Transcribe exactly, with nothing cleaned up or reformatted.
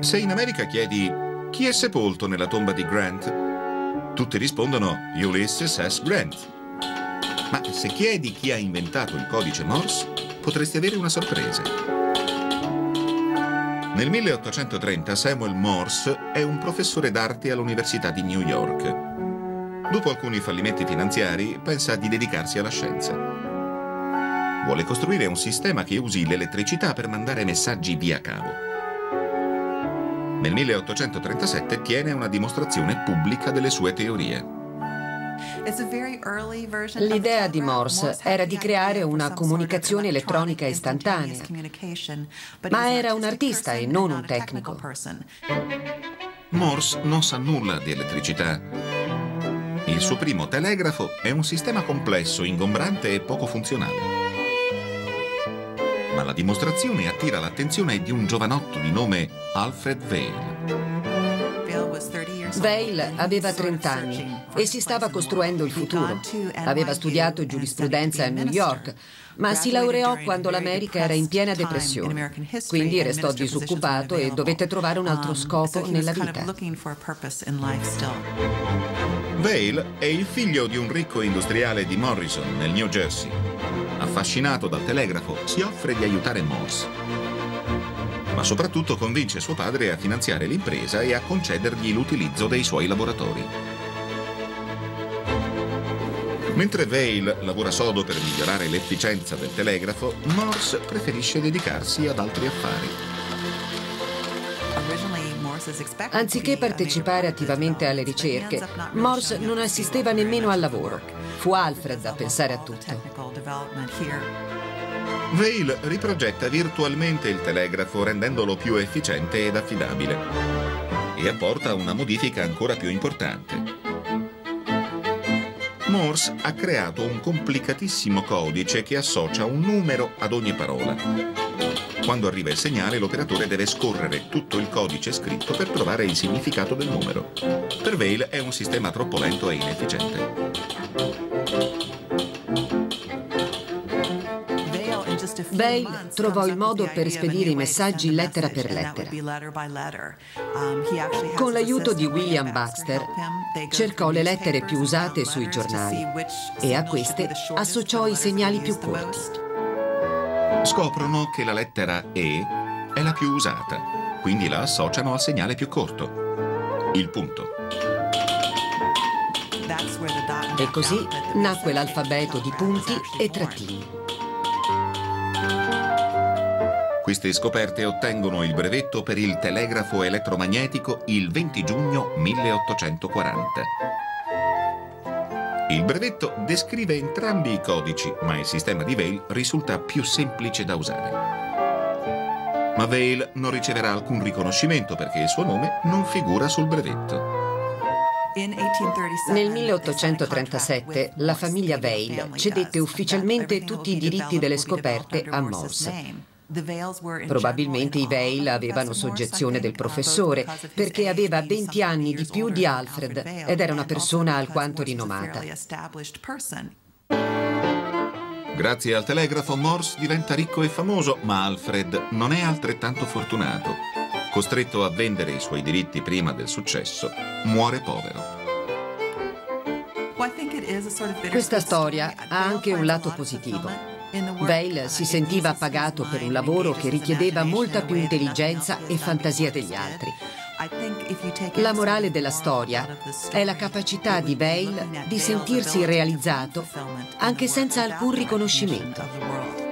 Se in America chiedi chi è sepolto nella tomba di Grant, tutti rispondono Ulysses S. Grant. Ma se chiedi chi ha inventato il codice Morse, potresti avere una sorpresa. Nel milleottocentotrenta Samuel Morse è un professore d'arte all'Università di New York. Dopo alcuni fallimenti finanziari, pensa di dedicarsi alla scienza. Vuole costruire un sistema che usi l'elettricità per mandare messaggi via cavo. Nel milleottocentotrentasette tiene una dimostrazione pubblica delle sue teorie. L'idea di Morse era di creare una comunicazione elettronica istantanea, ma era un artista e non un tecnico. Morse non sa nulla di elettricità. Il suo primo telegrafo è un sistema complesso, ingombrante e poco funzionale. Ma la dimostrazione attira l'attenzione di un giovanotto di nome Alfred Vail. Vail aveva trent'anni e si stava costruendo il futuro. Aveva studiato giurisprudenza a New York, ma si laureò quando l'America era in piena depressione. Quindi restò disoccupato e dovette trovare un altro scopo nella vita. Vail è il figlio di un ricco industriale di Morrison, nel New Jersey. Affascinato dal telegrafo, si offre di aiutare Morse. Ma soprattutto convince suo padre a finanziare l'impresa e a concedergli l'utilizzo dei suoi laboratori. Mentre Vail lavora sodo per migliorare l'efficienza del telegrafo, Morse preferisce dedicarsi ad altri affari. Anziché partecipare attivamente alle ricerche, Morse non assisteva nemmeno al lavoro. Fu Alfred a pensare a tutto. Vail riprogetta virtualmente il telegrafo rendendolo più efficiente ed affidabile e apporta una modifica ancora più importante. Morse ha creato un complicatissimo codice che associa un numero ad ogni parola. Quando arriva il segnale, l'operatore deve scorrere tutto il codice scritto per trovare il significato del numero. Per Vail è un sistema troppo lento e inefficiente. Vail trovò il modo per spedire i messaggi lettera per lettera. Con l'aiuto di William Baxter cercò le lettere più usate sui giornali e a queste associò i segnali più corti. Scoprono che la lettera E è la più usata, quindi la associano al segnale più corto, il punto. E così nacque l'alfabeto di punti e trattini. Queste scoperte ottengono il brevetto per il telegrafo elettromagnetico il venti giugno milleottocentoquaranta. Il brevetto descrive entrambi i codici, ma il sistema di Vail risulta più semplice da usare. Ma Vail non riceverà alcun riconoscimento perché il suo nome non figura sul brevetto. Nel milleottocentotrentasette la famiglia Vail cedette ufficialmente tutti i diritti delle scoperte a Morse. Probabilmente i Vail avevano soggezione del professore perché aveva venti anni di più di Alfred ed era una persona alquanto rinomata. Grazie al telegrafo Morse diventa ricco e famoso, ma Alfred non è altrettanto fortunato. Costretto a vendere i suoi diritti prima del successo, muore povero. Questa storia ha anche un lato positivo. Vail si sentiva pagato per un lavoro che richiedeva molta più intelligenza e fantasia degli altri. La morale della storia è la capacità di Vail di sentirsi realizzato anche senza alcun riconoscimento.